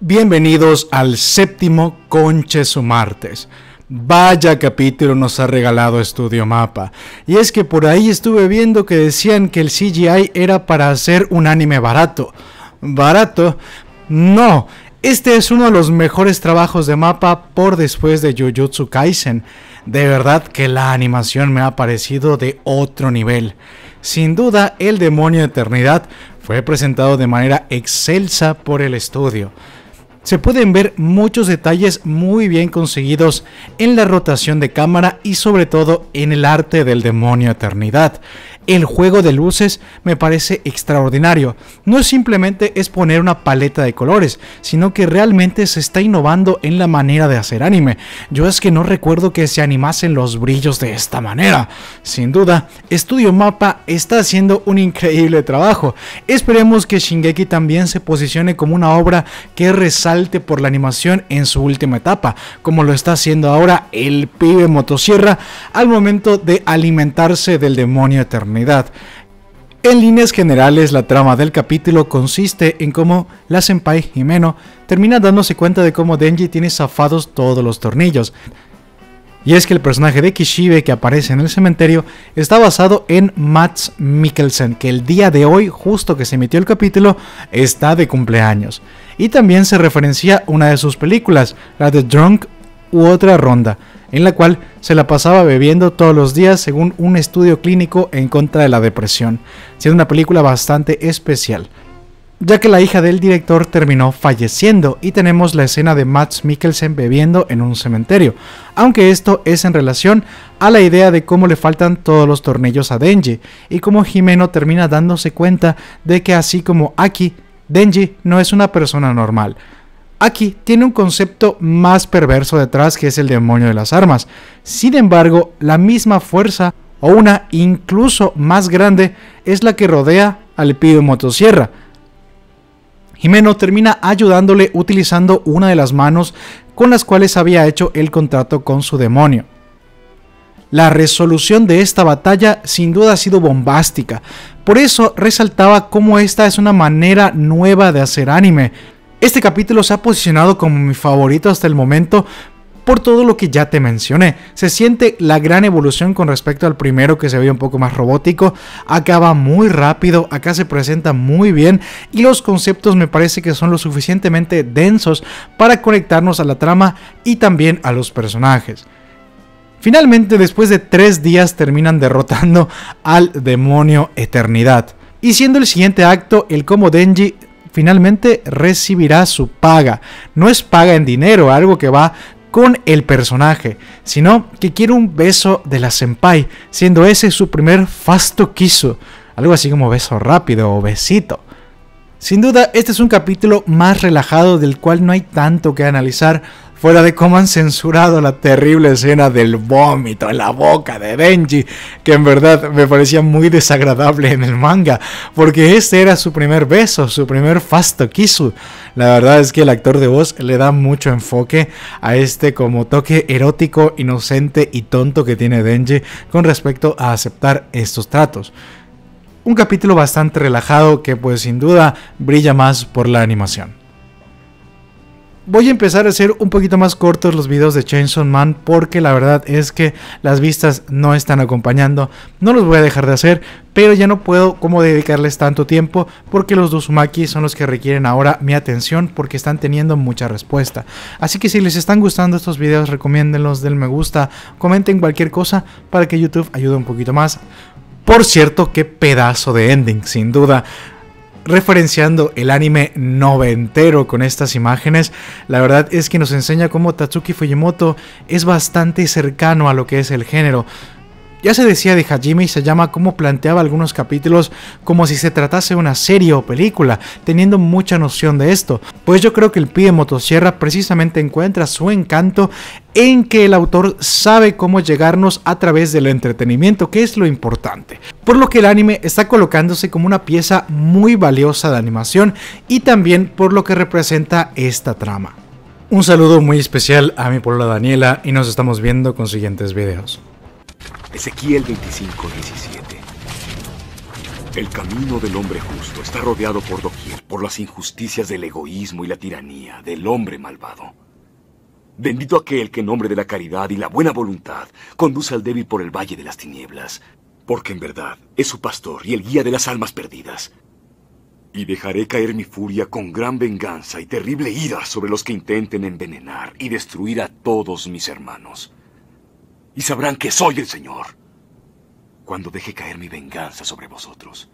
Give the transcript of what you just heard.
Bienvenidos al séptimo Conchesumartes. Vaya capítulo nos ha regalado Estudio MAPPA. Y es que por ahí estuve viendo que decían que el CGI era para hacer un anime barato. ¿Barato? No, este es uno de los mejores trabajos de MAPPA por después de Jujutsu Kaisen. De verdad que la animación me ha parecido de otro nivel. Sin duda, el demonio de Eternidad fue presentado de manera excelsa por el estudio. Se pueden ver muchos detalles muy bien conseguidos en la rotación de cámara y sobre todo en el arte del demonio Eternidad. El juego de luces me parece extraordinario. No simplemente es poner una paleta de colores, sino que realmente se está innovando en la manera de hacer anime. Yo es que no recuerdo que se animasen los brillos de esta manera. Sin duda, Estudio MAPPA está haciendo un increíble trabajo. Esperemos que Shingeki también se posicione como una obra que resalte por la animación en su última etapa, como lo está haciendo ahora el pibe motosierra al momento de alimentarse del demonio Eternidad. En líneas generales, la trama del capítulo consiste en cómo la senpai Himeno termina dándose cuenta de cómo Denji tiene zafados todos los tornillos. Y es que el personaje de Kishibe que aparece en el cementerio está basado en Mads Mikkelsen, que el día de hoy, justo que se emitió el capítulo, está de cumpleaños. Y también se referencia una de sus películas, la de Drunk u Otra Ronda, en la cual se la pasaba bebiendo todos los días según un estudio clínico en contra de la depresión, siendo una película bastante especial, ya que la hija del director terminó falleciendo y tenemos la escena de Mads Mikkelsen bebiendo en un cementerio, aunque esto es en relación a la idea de cómo le faltan todos los tornillos a Denji y cómo Himeno termina dándose cuenta de que así como Aki, Denji no es una persona normal. Aquí tiene un concepto más perverso detrás, que es el demonio de las armas. Sin embargo, la misma fuerza, o una incluso más grande, es la que rodea al pibe motosierra. Himeno termina ayudándole utilizando una de las manos con las cuales había hecho el contrato con su demonio. La resolución de esta batalla sin duda ha sido bombástica. Por eso resaltaba cómo esta es una manera nueva de hacer anime. Este capítulo se ha posicionado como mi favorito hasta el momento por todo lo que ya te mencioné. Se siente la gran evolución con respecto al primero, que se veía un poco más robótico. Acá va muy rápido, acá se presenta muy bien y los conceptos me parece que son lo suficientemente densos para conectarnos a la trama y también a los personajes. Finalmente, después de 3 días, terminan derrotando al demonio Eternidad. Y siendo el siguiente acto el cómo Denji finalmente recibirá su paga. No es paga en dinero, algo que va con el personaje, sino que quiere un beso de la senpai, siendo ese su primer fasto kisu, algo así como beso rápido o besito. Sin duda, este es un capítulo más relajado del cual no hay tanto que analizar, fuera de cómo han censurado la terrible escena del vómito en la boca de Denji, que en verdad me parecía muy desagradable en el manga, porque este era su primer beso, su primer fasto kisu. La verdad es que el actor de voz le da mucho enfoque a este como toque erótico, inocente y tonto que tiene Denji con respecto a aceptar estos tratos. Un capítulo bastante relajado que pues sin duda brilla más por la animación. Voy a empezar a hacer un poquito más cortos los videos de Chainsaw Man, porque la verdad es que las vistas no están acompañando. No los voy a dejar de hacer, pero ya no puedo como dedicarles tanto tiempo, porque los Duzumaki son los que requieren ahora mi atención, porque están teniendo mucha respuesta. Así que si les están gustando estos videos, recomiéndenlos, den me gusta, comenten cualquier cosa para que YouTube ayude un poquito más. Por cierto, qué pedazo de ending, sin duda. Referenciando el anime noventero con estas imágenes, la verdad es que nos enseña cómo Tatsuki Fujimoto es bastante cercano a lo que es el género. Ya se decía de Hajime y se llama cómo planteaba algunos capítulos como si se tratase de una serie o película, teniendo mucha noción de esto. Pues yo creo que el pibe motosierra precisamente encuentra su encanto en que el autor sabe cómo llegarnos a través del entretenimiento, que es lo importante. Por lo que el anime está colocándose como una pieza muy valiosa de animación y también por lo que representa esta trama. Un saludo muy especial a mi polola Daniela y nos estamos viendo con siguientes videos. Ezequiel 25:17. El camino del hombre justo está rodeado por doquier, por las injusticias del egoísmo y la tiranía del hombre malvado. Bendito aquel que en nombre de la caridad y la buena voluntad conduce al débil por el valle de las tinieblas, porque en verdad es su pastor y el guía de las almas perdidas. Y dejaré caer mi furia con gran venganza y terrible ira sobre los que intenten envenenar y destruir a todos mis hermanos. Y sabrán que soy el Señor, cuando deje caer mi venganza sobre vosotros.